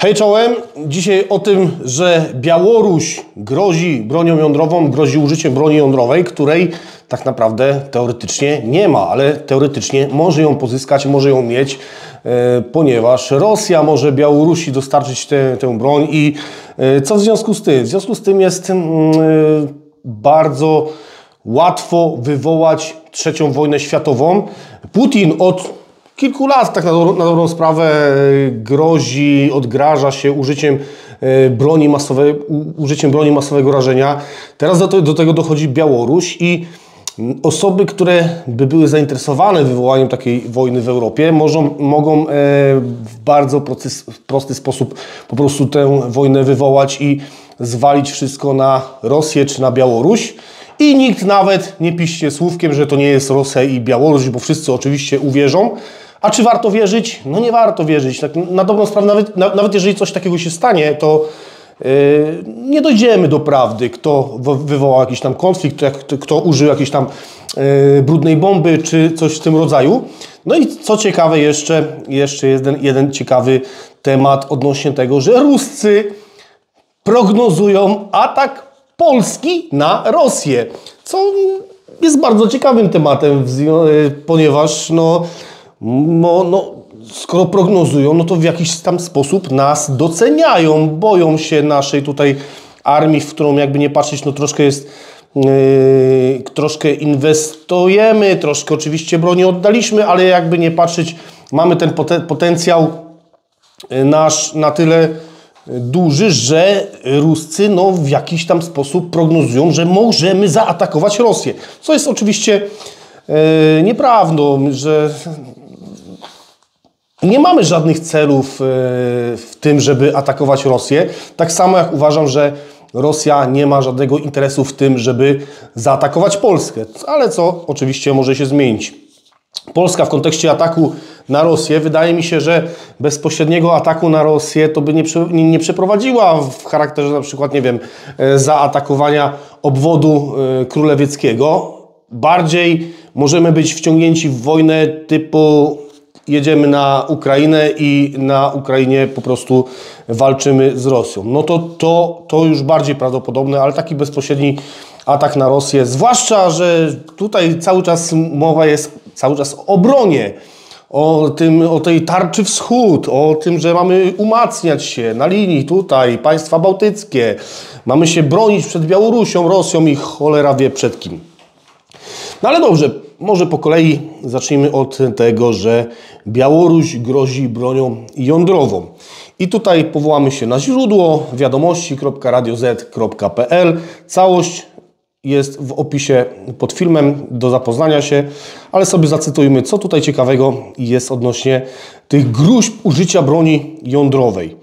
Hej czołem, dzisiaj o tym, że Białoruś grozi bronią jądrową, grozi użyciem broni jądrowej, której tak naprawdę teoretycznie nie ma, ale teoretycznie może ją pozyskać, może ją mieć, ponieważ Rosja może Białorusi dostarczyć tę broń i co w związku z tym? W związku z tym jest bardzo łatwo wywołać trzecią wojnę światową. Putin od kilku lat, tak na dobrą sprawę, grozi, odgraża się użyciem broni masowej, masowego rażenia. Teraz do tego dochodzi Białoruś i osoby, które by były zainteresowane wywołaniem takiej wojny w Europie, mogą w bardzo prosty sposób po prostu tę wojnę wywołać i zwalić wszystko na Rosję czy na Białoruś. I nikt nawet nie piszcie słówkiem, że to nie jest Rosja i Białoruś, bo wszyscy oczywiście uwierzą. A czy warto wierzyć? No nie warto wierzyć. Tak na dobrą sprawę, nawet jeżeli coś takiego się stanie, to nie dojdziemy do prawdy, kto wywołał jakiś tam konflikt, kto użył jakiejś tam brudnej bomby, czy coś w tym rodzaju. No i co ciekawe jeszcze jeden ciekawy temat odnośnie tego, że Ruscy prognozują atak Polski na Rosję, co jest bardzo ciekawym tematem, ponieważ skoro prognozują, no to w jakiś tam sposób nas doceniają, boją się naszej tutaj armii, w którą jakby nie patrzeć, no troszkę jest, troszkę inwestujemy, troszkę oczywiście broni oddaliśmy, ale jakby nie patrzeć, mamy ten potencjał nasz na tyle duży, że Ruscy w jakiś tam sposób prognozują, że możemy zaatakować Rosję. Co jest oczywiście nieprawdą, że nie mamy żadnych celów w tym, żeby atakować Rosję. Tak samo jak uważam, że Rosja nie ma żadnego interesu w tym, żeby zaatakować Polskę. Ale co oczywiście może się zmienić. Polska w kontekście ataku na Rosję, wydaje mi się, że bezpośredniego ataku na Rosję to by nie przeprowadziła w charakterze na przykład, nie wiem, zaatakowania obwodu królewieckiego. Bardziej możemy być wciągnięci w wojnę typu jedziemy na Ukrainę i na Ukrainie po prostu walczymy z Rosją. No to już bardziej prawdopodobne, ale taki bezpośredni atak na Rosję, zwłaszcza, że tutaj cały czas mowa jest o obronie, o tej tarczy wschód, o tym, że mamy umacniać się na linii tutaj, państwa bałtyckie, mamy się bronić przed Białorusią, Rosją i cholera wie przed kim. No ale dobrze, może po kolei zacznijmy od tego, że Białoruś grozi bronią jądrową. I tutaj powołamy się na źródło wiadomości.radioz.pl. Całość jest w opisie pod filmem do zapoznania się, ale sobie zacytujmy, co tutaj ciekawego jest odnośnie tych gróźb użycia broni jądrowej.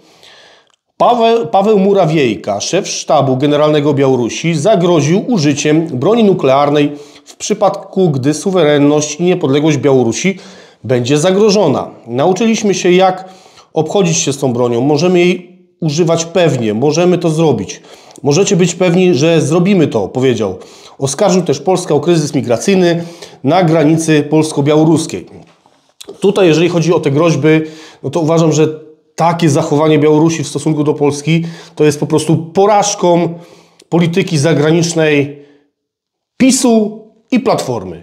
Paweł Murawiejka, szef sztabu generalnego Białorusi, zagroził użyciem broni nuklearnej w przypadku, gdy suwerenność i niepodległość Białorusi będzie zagrożona. Nauczyliśmy się, jak obchodzić się z tą bronią. Możemy jej używać pewnie, możemy to zrobić. Możecie być pewni, że zrobimy to, powiedział. Oskarżył też Polskę o kryzys migracyjny na granicy polsko-białoruskiej. Tutaj, jeżeli chodzi o te groźby, no to uważam, że takie zachowanie Białorusi w stosunku do Polski to jest po prostu porażką polityki zagranicznej PiS-u i Platformy.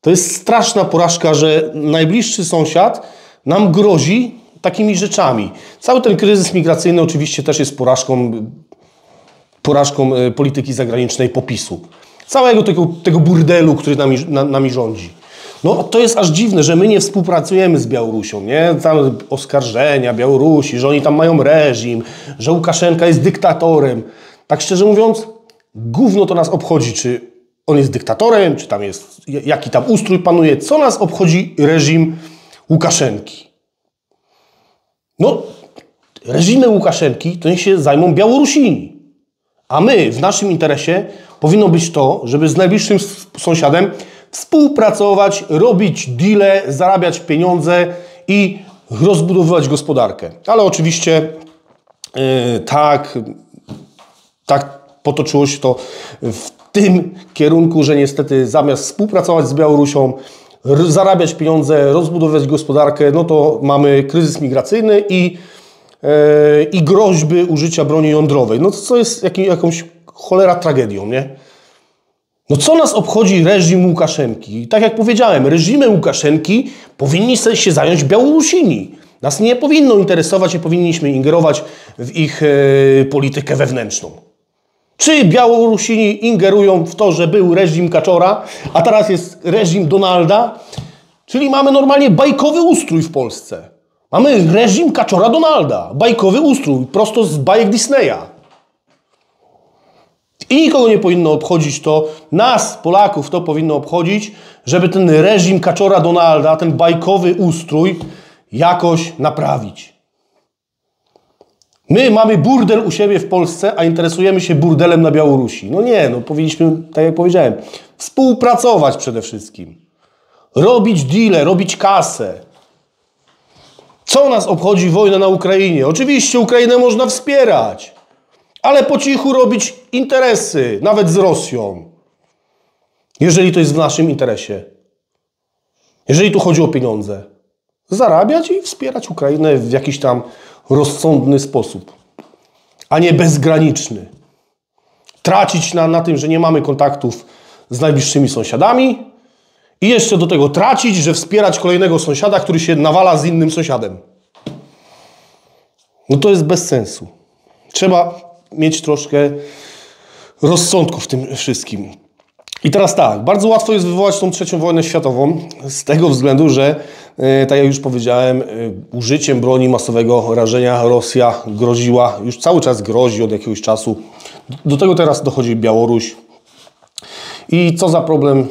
To jest straszna porażka, że najbliższy sąsiad nam grozi takimi rzeczami. Cały ten kryzys migracyjny oczywiście też jest porażką polityki zagranicznej PiS-u. Całego tego burdelu, który nami rządzi. No to jest aż dziwne, że my nie współpracujemy z Białorusią, nie? Tam oskarżenia Białorusi, że oni tam mają reżim, że Łukaszenka jest dyktatorem. Tak szczerze mówiąc, gówno to nas obchodzi, czy on jest dyktatorem, czy tam jest, jaki tam ustrój panuje. Co nas obchodzi reżim Łukaszenki? No, reżimem Łukaszenki to niech się zajmą Białorusini. A my, w naszym interesie, powinno być to, żeby z najbliższym sąsiadem współpracować, robić deale, zarabiać pieniądze i rozbudowywać gospodarkę. Ale oczywiście tak potoczyło się to w tym kierunku, że niestety zamiast współpracować z Białorusią, zarabiać pieniądze, rozbudowywać gospodarkę, no to mamy kryzys migracyjny i i groźby użycia broni jądrowej. No to co jest jakąś cholera tragedią, nie? No co nas obchodzi reżim Łukaszenki? Tak jak powiedziałem, reżimem Łukaszenki powinni się zająć Białorusini. Nas nie powinno interesować i powinniśmy ingerować w ich politykę wewnętrzną. Czy Białorusini ingerują w to, że był reżim Kaczora, a teraz jest reżim Donalda? Czyli mamy normalnie bajkowy ustrój w Polsce. Mamy reżim Kaczora Donalda. Bajkowy ustrój, prosto z bajek Disneya. I nikogo nie powinno obchodzić to, nas, Polaków, to powinno obchodzić, żeby ten reżim Kaczora Donalda, ten bajkowy ustrój jakoś naprawić. My mamy burdel u siebie w Polsce, a interesujemy się burdelem na Białorusi. No nie, no powinniśmy, tak jak powiedziałem, współpracować przede wszystkim. Robić deale, robić kasę. Co nas obchodzi wojna na Ukrainie? Oczywiście Ukrainę można wspierać, ale po cichu robić interesy, nawet z Rosją. Jeżeli to jest w naszym interesie. Jeżeli tu chodzi o pieniądze. Zarabiać i wspierać Ukrainę w jakiś tam rozsądny sposób, a nie bezgraniczny. Tracić na tym, że nie mamy kontaktów z najbliższymi sąsiadami i jeszcze do tego tracić, że wspierać kolejnego sąsiada, który się nawala z innym sąsiadem. No to jest bez sensu. Trzeba mieć troszkę rozsądku w tym wszystkim. I teraz tak, bardzo łatwo jest wywołać tą trzecią wojnę światową z tego względu, że tak jak już powiedziałem, użyciem broni masowego rażenia Rosja groziła, już cały czas grozi od jakiegoś czasu. Do tego teraz dochodzi Białoruś. I co za problem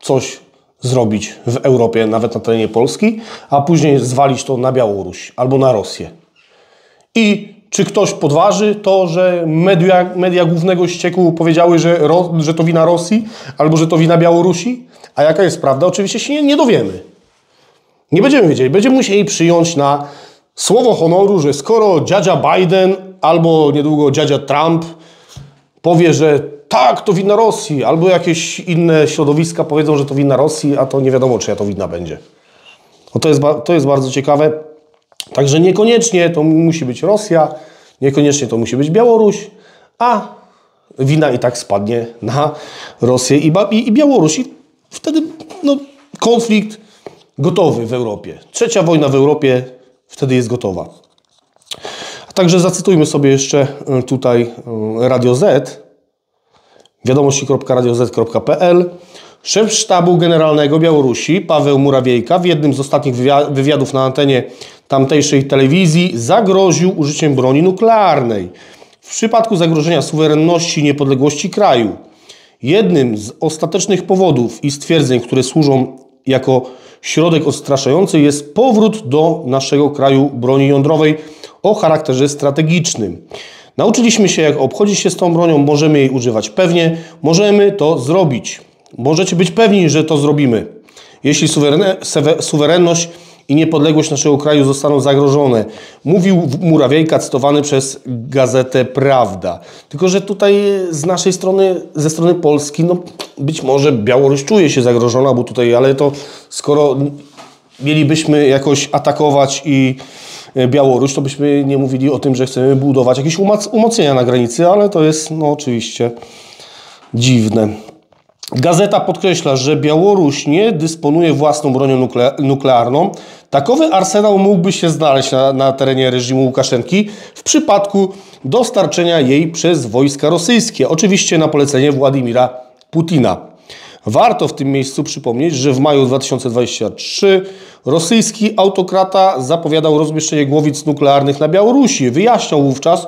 coś zrobić w Europie, nawet na terenie Polski, a później zwalić to na Białoruś albo na Rosję. I czy ktoś podważy to, że media głównego ścieku powiedziały, że to wina Rosji albo że to wina Białorusi? A jaka jest prawda? Oczywiście się nie dowiemy. Nie będziemy wiedzieli. Będziemy musieli przyjąć na słowo honoru, że skoro dziadzia Biden albo niedługo dziadzia Trump powie, że tak, to wina Rosji, albo jakieś inne środowiska powiedzą, że to wina Rosji, a to nie wiadomo, czy ja to wina będzie. No to jest bardzo ciekawe. Także niekoniecznie to musi być Rosja, niekoniecznie to musi być Białoruś, a wina i tak spadnie na Rosję i Białoruś. I wtedy no, konflikt gotowy w Europie. Trzecia wojna w Europie wtedy jest gotowa. Także zacytujmy sobie jeszcze tutaj Radio Z. Wiadomości.radioz.pl. Szef Sztabu Generalnego Białorusi Paweł Murawiejka w jednym z ostatnich wywiadów na antenie tamtejszej telewizji zagroził użyciem broni nuklearnej w przypadku zagrożenia suwerenności i niepodległości kraju. Jednym z ostatecznych powodów i stwierdzeń, które służą jako środek odstraszający, jest powrót do naszego kraju broni jądrowej o charakterze strategicznym. Nauczyliśmy się, jak obchodzić się z tą bronią, możemy jej używać pewnie, możemy to zrobić. Możecie być pewni, że to zrobimy. Jeśli suwerenność i niepodległość naszego kraju zostaną zagrożone, mówił Murawiejka, cytowany przez gazetę Prawda. Tylko że tutaj z naszej strony, ze strony Polski, no być może Białoruś czuje się zagrożona, bo tutaj, ale to skoro mielibyśmy jakoś atakować i Białoruś, to byśmy nie mówili o tym, że chcemy budować jakieś umocnienia na granicy, ale to jest no, oczywiście dziwne. Gazeta podkreśla, że Białoruś nie dysponuje własną bronią nuklearną. Takowy arsenał mógłby się znaleźć na terenie reżimu Łukaszenki w przypadku dostarczenia jej przez wojska rosyjskie. Oczywiście na polecenie Władimira Putina. Warto w tym miejscu przypomnieć, że w maju 2023 rosyjski autokrata zapowiadał rozmieszczenie głowic nuklearnych na Białorusi. Wyjaśniał wówczas,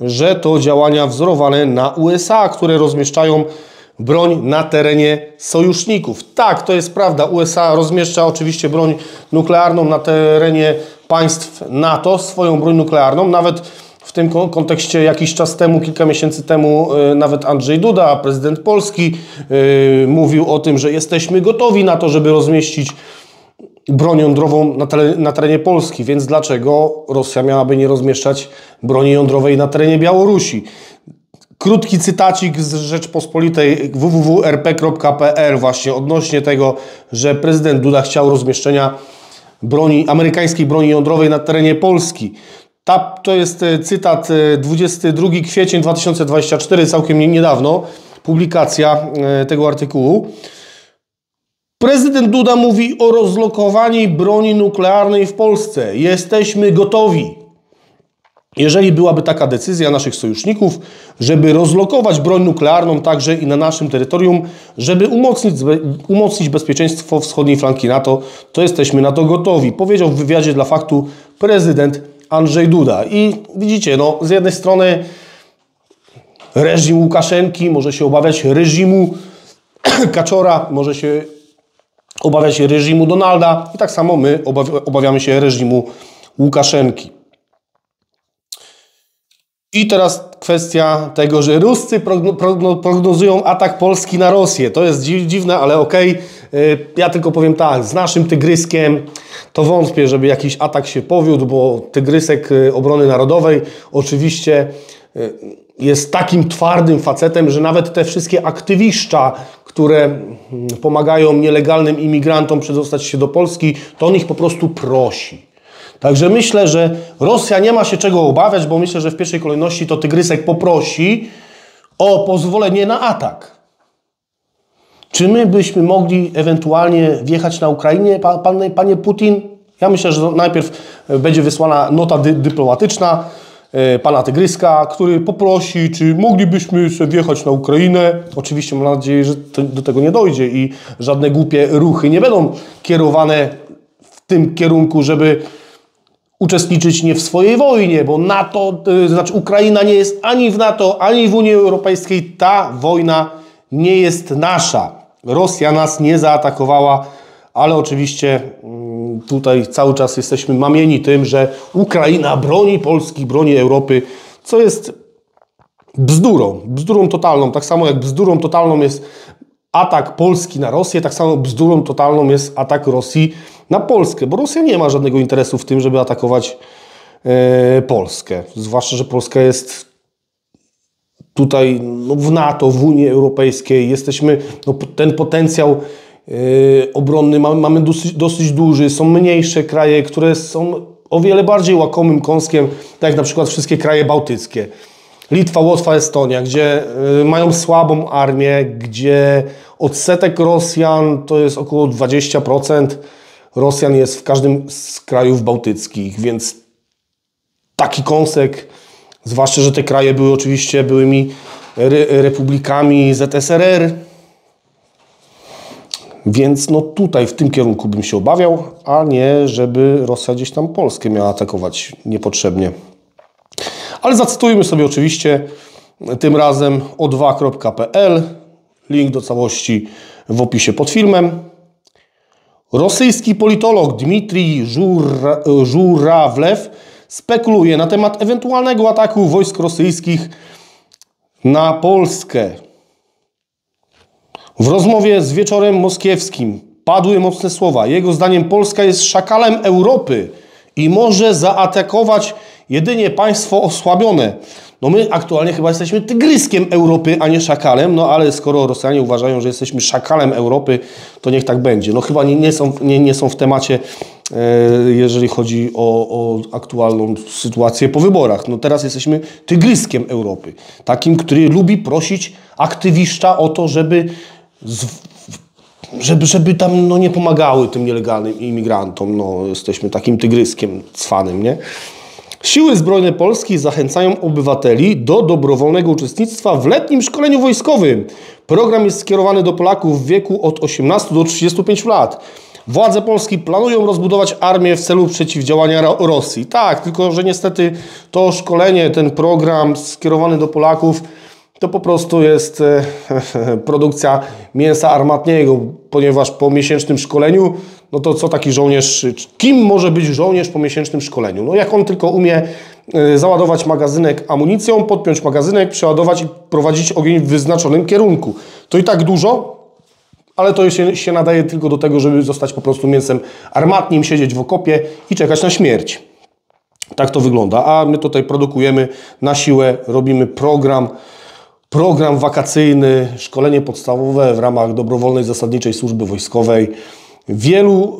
że to działania wzorowane na USA, które rozmieszczają broń na terenie sojuszników. Tak, to jest prawda. USA rozmieszcza oczywiście broń nuklearną na terenie państw NATO, swoją broń nuklearną. Nawet w tym kontekście jakiś czas temu, kilka miesięcy temu, nawet Andrzej Duda, prezydent Polski, mówił o tym, że jesteśmy gotowi na to, żeby rozmieścić broń jądrową na terenie Polski. Więc dlaczego Rosja miałaby nie rozmieszczać broni jądrowej na terenie Białorusi? Krótki cytacik z Rzeczpospolitej www.rp.pl właśnie odnośnie tego, że prezydent Duda chciał rozmieszczenia broni, amerykańskiej broni jądrowej na terenie Polski. To jest cytat, 22 kwiecień 2024, całkiem niedawno, publikacja tego artykułu. Prezydent Duda mówi o rozlokowaniu broni nuklearnej w Polsce. Jesteśmy gotowi. Jeżeli byłaby taka decyzja naszych sojuszników, żeby rozlokować broń nuklearną także i na naszym terytorium, żeby umocnić bezpieczeństwo wschodniej flanki NATO, to jesteśmy na to gotowi, powiedział w wywiadzie dla Faktu prezydent Andrzej Duda. I widzicie, no, z jednej strony reżim Łukaszenki może się obawiać reżimu Kaczora, może się obawiać reżimu Donalda i tak samo my obawiamy się reżimu Łukaszenki. I teraz kwestia tego, że Ruscy prognozują atak Polski na Rosję. To jest dziwne, ale okej. Ja tylko powiem tak, z naszym tygryskiem to wątpię, żeby jakiś atak się powiódł, bo tygrysek obrony narodowej oczywiście jest takim twardym facetem, że nawet te wszystkie aktywiszcza, które pomagają nielegalnym imigrantom przedostać się do Polski, to on ich po prostu prosi. Także myślę, że Rosja nie ma się czego obawiać, bo myślę, że w pierwszej kolejności to tygrysek poprosi o pozwolenie na atak. Czy my byśmy mogli ewentualnie wjechać na Ukrainę, panie Putin? Ja myślę, że najpierw będzie wysłana nota dyplomatyczna pana tygryska, który poprosi, czy moglibyśmy sobie wjechać na Ukrainę. Oczywiście mam nadzieję, że do tego nie dojdzie i żadne głupie ruchy nie będą kierowane w tym kierunku, żeby uczestniczyć nie w swojej wojnie, bo NATO, znaczy Ukraina nie jest ani w NATO, ani w Unii Europejskiej. Ta wojna nie jest nasza. Rosja nas nie zaatakowała, ale oczywiście tutaj cały czas jesteśmy mamieni tym, że Ukraina broni Polski, broni Europy, co jest bzdurą totalną. Tak samo jak bzdurą totalną jest atak Polski na Rosję, tak samo bzdurą totalną jest atak Rosji na Polskę, bo Rosja nie ma żadnego interesu w tym, żeby atakować Polskę. Zwłaszcza, że Polska jest tutaj no, w NATO, w Unii Europejskiej. Jesteśmy, no, ten potencjał obronny mamy dosyć duży. Są mniejsze kraje, które są o wiele bardziej łakomym kąskiem, tak jak na przykład wszystkie kraje bałtyckie. Litwa, Łotwa, Estonia, gdzie mają słabą armię, gdzie odsetek Rosjan to jest około 20%. Rosjan jest w każdym z krajów bałtyckich, więc taki kąsek, zwłaszcza, że te kraje były oczywiście byłymi republikami ZSRR, więc no tutaj w tym kierunku bym się obawiał, a nie żeby Rosja gdzieś tam Polskę miała atakować niepotrzebnie. Ale zacytujmy sobie oczywiście tym razem o2.pl, link do całości w opisie pod filmem. Rosyjski politolog Dmitrij Żurawlew spekuluje na temat ewentualnego ataku wojsk rosyjskich na Polskę. W rozmowie z Wieczorem Moskiewskim padły mocne słowa. Jego zdaniem Polska jest szakalem Europy i może zaatakować jedynie państwo osłabione. No my aktualnie chyba jesteśmy tygryskiem Europy, a nie szakalem, no ale skoro Rosjanie uważają, że jesteśmy szakalem Europy, to niech tak będzie. No chyba nie są w temacie, jeżeli chodzi o aktualną sytuację po wyborach. No teraz jesteśmy tygryskiem Europy, takim, który lubi prosić aktywiszcza o to, żeby tam no, nie pomagały tym nielegalnym imigrantom. No jesteśmy takim tygryskiem cwanym, nie? Siły Zbrojne Polski zachęcają obywateli do dobrowolnego uczestnictwa w letnim szkoleniu wojskowym. Program jest skierowany do Polaków w wieku od 18 do 35 lat. Władze Polski planują rozbudować armię w celu przeciwdziałania Rosji. Tak, tylko że niestety to szkolenie, ten program skierowany do Polaków to po prostu jest produkcja mięsa armatniego, ponieważ po miesięcznym szkoleniu, no to co taki żołnierz, kim może być żołnierz po miesięcznym szkoleniu? No jak on tylko umie załadować magazynek amunicją, podpiąć magazynek, przeładować i prowadzić ogień w wyznaczonym kierunku. To i tak dużo, ale to się nadaje tylko do tego, żeby zostać po prostu mięsem armatnim, siedzieć w okopie i czekać na śmierć. Tak to wygląda, a my tutaj produkujemy na siłę, robimy program wakacyjny, szkolenie podstawowe w ramach dobrowolnej zasadniczej służby wojskowej. Wielu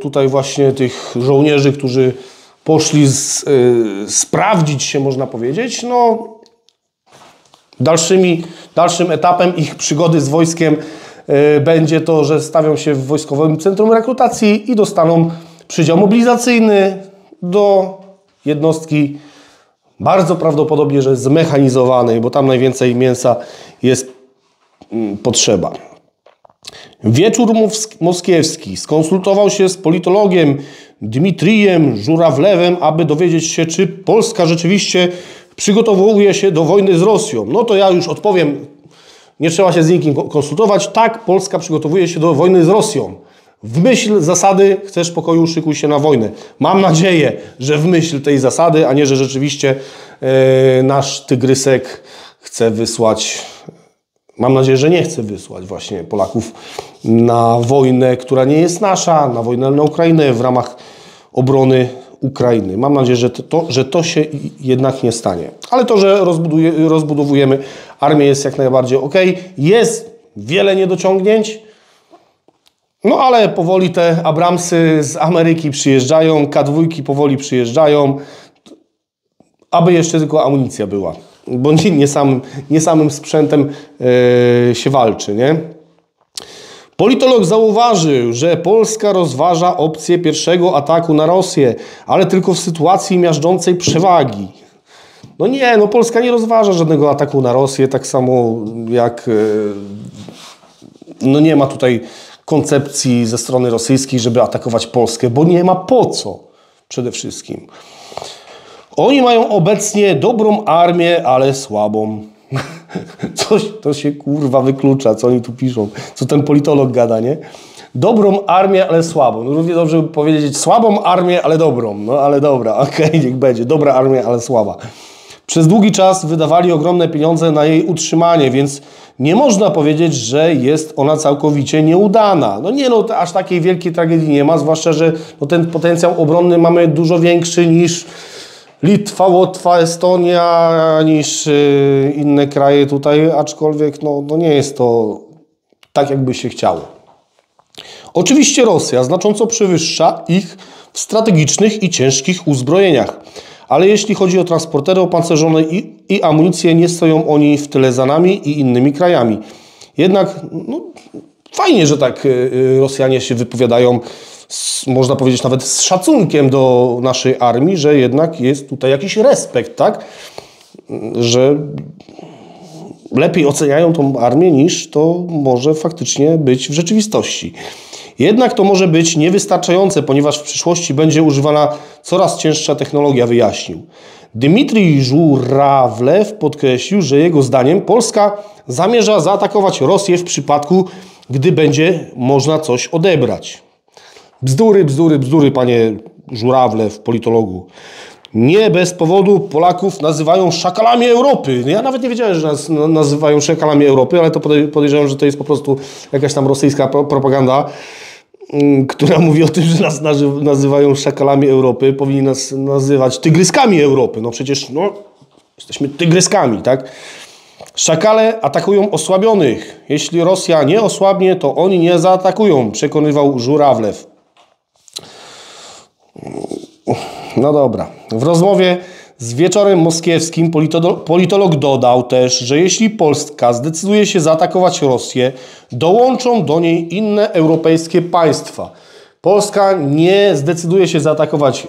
tutaj właśnie tych żołnierzy, którzy poszli sprawdzić się, można powiedzieć, no dalszym etapem ich przygody z wojskiem będzie to, że stawią się w Wojskowym Centrum Rekrutacji i dostaną przydział mobilizacyjny do jednostki bardzo prawdopodobnie, że zmechanizowanej, bo tam najwięcej mięsa jest potrzeba. Wieczór moskiewski skonsultował się z politologiem Dmitrijem Żurawlewem, aby dowiedzieć się, czy Polska rzeczywiście przygotowuje się do wojny z Rosją. No to ja już odpowiem, nie trzeba się z nikim konsultować. Tak, Polska przygotowuje się do wojny z Rosją. W myśl zasady chcesz pokoju, szykuj się na wojnę. Mam nadzieję, że w myśl tej zasady, a nie, że rzeczywiście nasz tygrysek chce wysłać... Mam nadzieję, że nie chce wysłać właśnie Polaków na wojnę, która nie jest nasza, na wojnę na Ukrainę w ramach obrony Ukrainy. Mam nadzieję, że to się jednak nie stanie. Ale to, że rozbudowujemy armię, jest jak najbardziej ok. Jest wiele niedociągnięć, no ale powoli te Abramsy z Ameryki przyjeżdżają, K2 powoli przyjeżdżają, aby jeszcze tylko amunicja była. Bo nie samym sprzętem się walczy, nie? Politolog zauważył, że Polska rozważa opcję pierwszego ataku na Rosję, ale tylko w sytuacji miażdżącej przewagi. No nie, no Polska nie rozważa żadnego ataku na Rosję, tak samo jak... No nie ma tutaj koncepcji ze strony rosyjskiej, żeby atakować Polskę, bo nie ma po co przede wszystkim. Oni mają obecnie dobrą armię, ale słabą. Coś to się kurwa wyklucza, co oni tu piszą, co ten politolog gada, nie? Dobrą armię, ale słabą. No, równie dobrze by powiedzieć słabą armię, ale dobrą. No ale dobra, okej, niech będzie. Dobra armia, ale słaba. Przez długi czas wydawali ogromne pieniądze na jej utrzymanie, więc nie można powiedzieć, że jest ona całkowicie nieudana. No nie, no aż takiej wielkiej tragedii nie ma, zwłaszcza, że no, ten potencjał obronny mamy dużo większy niż... Litwa, Łotwa, Estonia, niż inne kraje tutaj, aczkolwiek no nie jest to tak, jakby się chciało. Oczywiście Rosja znacząco przewyższa ich w strategicznych i ciężkich uzbrojeniach, ale jeśli chodzi o transportery opancerzone i amunicję, nie stoją oni w tyle za nami i innymi krajami. Jednak no, fajnie, że tak Rosjanie się wypowiadają, można powiedzieć nawet z szacunkiem do naszej armii, że jednak jest tutaj jakiś respekt, tak? Że lepiej oceniają tą armię niż to może faktycznie być w rzeczywistości. Jednak to może być niewystarczające, ponieważ w przyszłości będzie używana coraz cięższa technologia, wyjaśnił. Dmitrij Żurawlew podkreślił, że jego zdaniem Polska zamierza zaatakować Rosję w przypadku, gdy będzie można coś odebrać. Bzdury, bzdury, bzdury, panie Żurawlew, politologu. Nie bez powodu Polaków nazywają szakalami Europy. Ja nawet nie wiedziałem, że nas nazywają szakalami Europy, ale to podejrzewam, że to jest po prostu jakaś tam rosyjska propaganda, która mówi o tym, że nas nazywają szakalami Europy. Powinni nas nazywać tygryskami Europy. No przecież, no, jesteśmy tygryskami, tak? Szakale atakują osłabionych. Jeśli Rosja nie osłabnie, to oni nie zaatakują, przekonywał Żurawlew. No dobra. W rozmowie z Wieczorem Moskiewskim politolog dodał też, że jeśli Polska zdecyduje się zaatakować Rosję, dołączą do niej inne europejskie państwa. Polska nie zdecyduje się zaatakować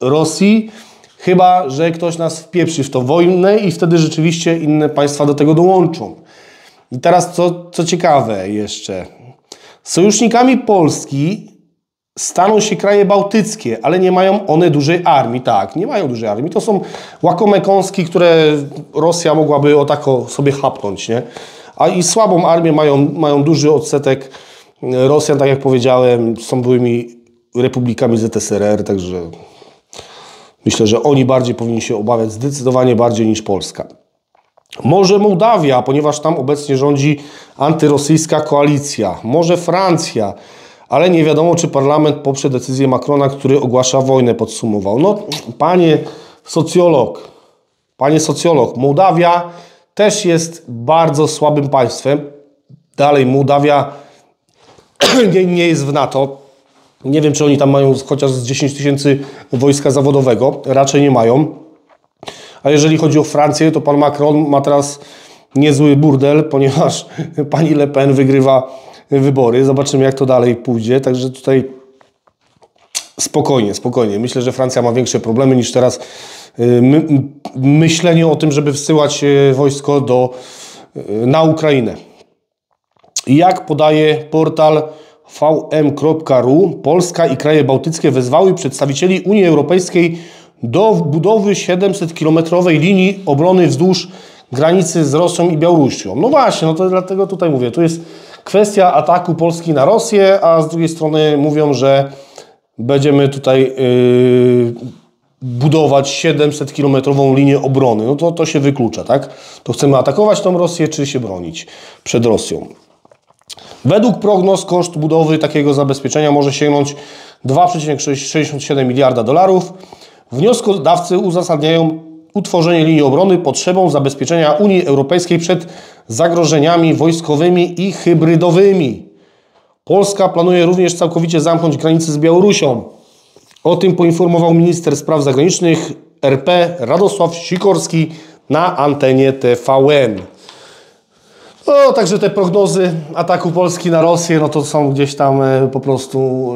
Rosji, chyba że ktoś nas wpieprzy w tą wojnę i wtedy rzeczywiście inne państwa do tego dołączą. I teraz co ciekawe jeszcze. Sojusznikami Polski staną się kraje bałtyckie, ale nie mają one dużej armii. Tak, nie mają dużej armii. To są łakome kąski, które Rosja mogłaby o tako sobie chapnąć, nie? A i słabą armię mają duży odsetek Rosjan, tak jak powiedziałem, są byłymi republikami ZSRR, także myślę, że oni bardziej powinni się obawiać, zdecydowanie bardziej niż Polska. Może Mołdawia, ponieważ tam obecnie rządzi antyrosyjska koalicja. Może Francja, ale nie wiadomo, czy parlament poprze decyzję Macrona, który ogłasza wojnę, podsumował. No, panie socjolog, Mołdawia też jest bardzo słabym państwem. Dalej, Mołdawia nie jest w NATO. Nie wiem, czy oni tam mają chociaż z 10 tysięcy wojska zawodowego. Raczej nie mają. A jeżeli chodzi o Francję, to pan Macron ma teraz niezły burdel, ponieważ pani Le Pen wygrywa wybory. Zobaczymy, jak to dalej pójdzie. Także tutaj spokojnie, spokojnie. Myślę, że Francja ma większe problemy niż teraz myślenie o tym, żeby wsyłać wojsko na Ukrainę. Jak podaje portal vm.ru, Polska i kraje bałtyckie wezwały przedstawicieli Unii Europejskiej do budowy 700-kilometrowej linii obrony wzdłuż granicy z Rosją i Białorusią. No właśnie, no to dlatego tutaj mówię, tu jest kwestia ataku Polski na Rosję, a z drugiej strony mówią, że będziemy tutaj budować 700-kilometrową linię obrony. No to się wyklucza, tak? To chcemy atakować tą Rosję, czy się bronić przed Rosją? Według prognoz koszt budowy takiego zabezpieczenia może sięgnąć 2,67 miliarda dolarów. Wnioskodawcy uzasadniają utworzenie linii obrony potrzebą zabezpieczenia Unii Europejskiej przed zagrożeniami wojskowymi i hybrydowymi. Polska planuje również całkowicie zamknąć granicę z Białorusią. O tym poinformował minister spraw zagranicznych RP Radosław Sikorski na antenie TVN. No, także te prognozy ataku Polski na Rosję, no to są gdzieś tam po prostu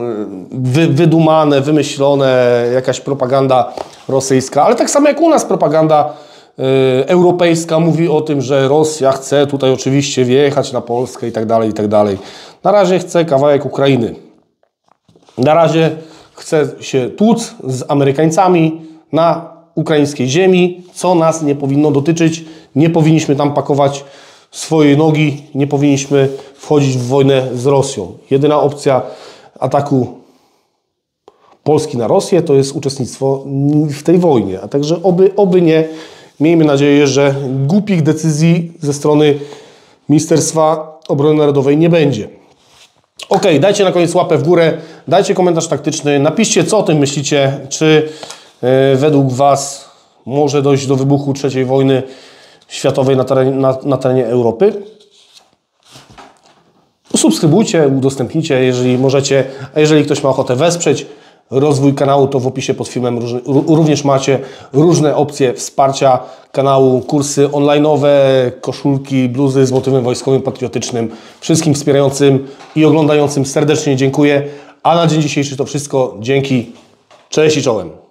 wydumane, wymyślone, jakaś propaganda rosyjska, ale tak samo jak u nas propaganda europejska mówi o tym, że Rosja chce tutaj oczywiście wjechać na Polskę i tak dalej, i tak dalej. Na razie chce kawałek Ukrainy. Na razie chce się tłuc z Amerykańcami na ukraińskiej ziemi, co nas nie powinno dotyczyć. Nie powinniśmy tam pakować swojej nogi, nie powinniśmy wchodzić w wojnę z Rosją. Jedyna opcja ataku Polski na Rosję to jest uczestnictwo w tej wojnie. A także oby nie. Miejmy nadzieję, że głupich decyzji ze strony Ministerstwa Obrony Narodowej nie będzie. Ok, dajcie na koniec łapę w górę, dajcie komentarz taktyczny, napiszcie, co o tym myślicie, czy według Was może dojść do wybuchu III wojny światowej na terenie Europy. Subskrybujcie, udostępnijcie, jeżeli możecie, a jeżeli ktoś ma ochotę wesprzeć rozwój kanału, to w opisie pod filmem również macie różne opcje wsparcia kanału, kursy online'owe, koszulki, bluzy z motywem wojskowym, patriotycznym. Wszystkim wspierającym i oglądającym serdecznie dziękuję, a na dzień dzisiejszy to wszystko. Dzięki, cześć i czołem.